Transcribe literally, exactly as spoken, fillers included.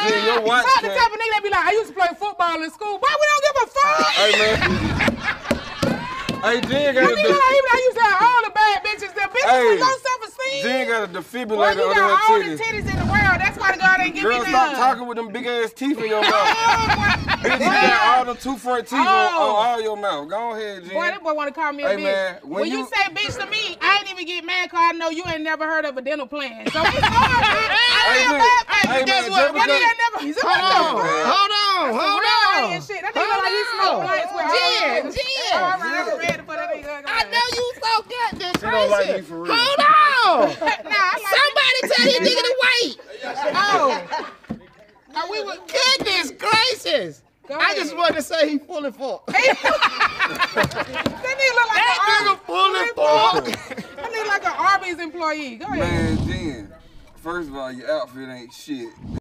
Uh, yeah, you're watch, the type of nigga that be like, I used to play football in school. Why we don't give a fuck? Hey, man. Hey, Jen got a defibrillator. Like, I used to have all the bad bitches. The bitches hey, with no self-esteem. Jen got a defibrillator well, under her titties. You got all the titties in the world. That's why the girl didn't give girl, me that. Girl, stop talking with them big-ass teeth in your mouth. Oh, bitch, you got all the two front teeth oh. on, on all your mouth. Go ahead, Jen. Boy, that boy want to call me a hey, bitch. Man, when when you... you say bitch to me, I ain't even get mad because I know you ain't never heard of a dental plan. So it's hard. Hey, man, hey, guess man, what? That nigga never. Hold on, hold on, hold on. That nigga like he smoked blunts with her. Yeah, yeah. All right, I'm ready for that nigga. I know you so goddamn crazy. She don't like me for real. Hold on. Nah, like somebody tell this nigga to wait. Oh. Now we were goodness gracious. I just wanted to say he fully fucked. That nigga look like an Arby's. That nigga fully fucked. That nigga like an Arby's employee. Go ahead. Man, then. First of all, your outfit ain't shit.